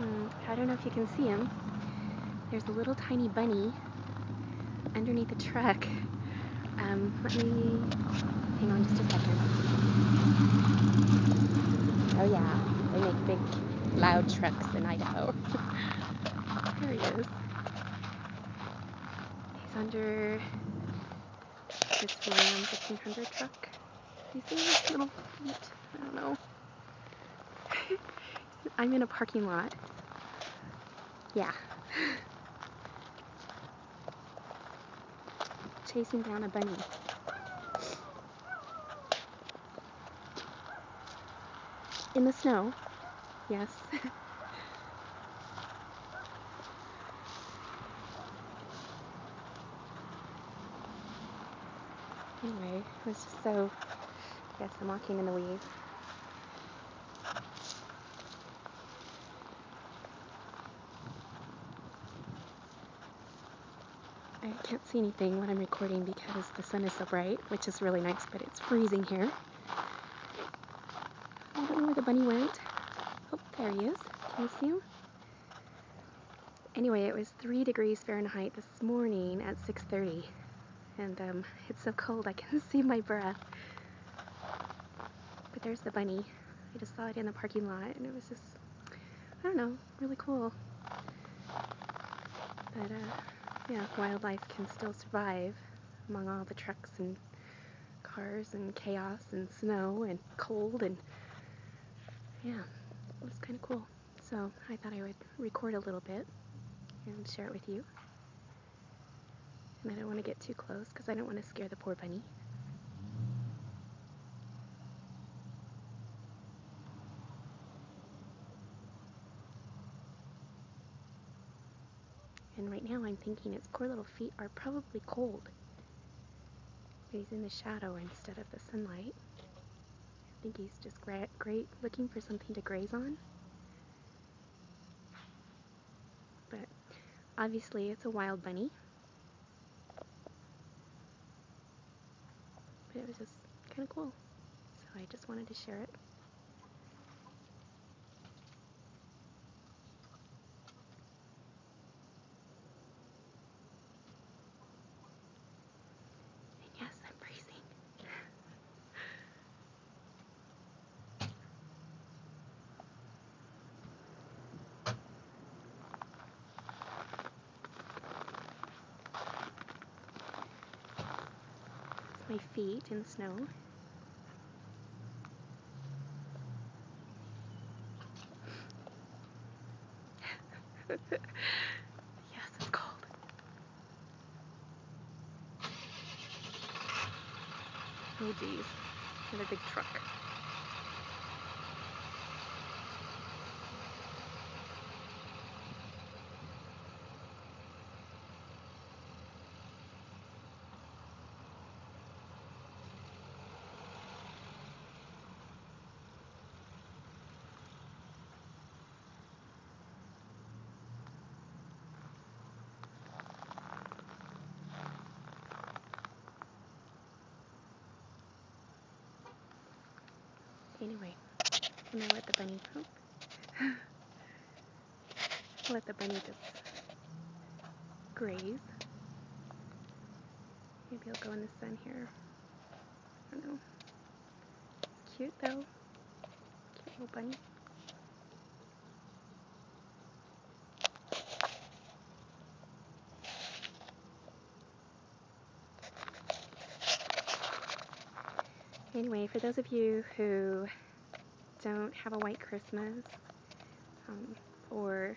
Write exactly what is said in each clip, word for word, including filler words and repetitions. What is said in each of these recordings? Um, I don't know if you can see him. There's a little tiny bunny underneath the truck. Um, let me hang on just a second. Oh yeah, they make big, loud trucks in Idaho. There he is. He's under this Ram fifteen hundred truck. Do you see his little feet? I don't know. I'm in a parking lot. Yeah. Chasing down a bunny. In the snow. Yes. Anyway, it was just so... I guess I'm walking in the weeds. I can't see anything when I'm recording because the sun is so bright, which is really nice, but it's freezing here. I don't know where the bunny went. Oh, there he is. Can you see him? Anyway, it was three degrees Fahrenheit this morning at six thirty, and um, it's so cold I can see my breath. But there's the bunny. I just saw it in the parking lot, and it was just, I don't know, really cool. But, uh... yeah, wildlife can still survive among all the trucks and cars and chaos and snow and cold, and yeah, it was kind of cool. So I thought I would record a little bit and share it with you. And I don't want to get too close because I don't want to scare the poor bunny. And right now I'm thinking its poor little feet are probably cold. But he's in the shadow instead of the sunlight. I think he's just gra great looking for something to graze on. But obviously it's a wild bunny. But it was just kind of cool. So I just wanted to share it. My feet in snow. Yes, it's cold. Oh geez, another big truck. Anyway, I'm gonna let the bunny poop. Let the bunny just graze. Maybe he'll go in the sun here. I don't know. It's cute though. Cute little bunny. Anyway, for those of you who don't have a white Christmas um, or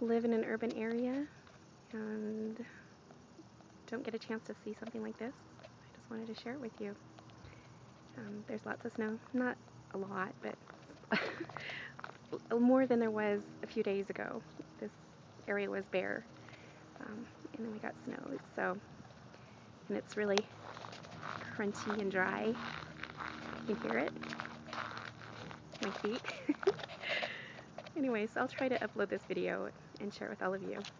live in an urban area and don't get a chance to see something like this, I just wanted to share it with you. Um, there's lots of snow. Not a lot, but more than there was a few days ago. This area was bare, um, and then we got snow. So, and it's really crunchy and dry. You can hear it. My feet. Anyways, I'll try to upload this video and share it with all of you.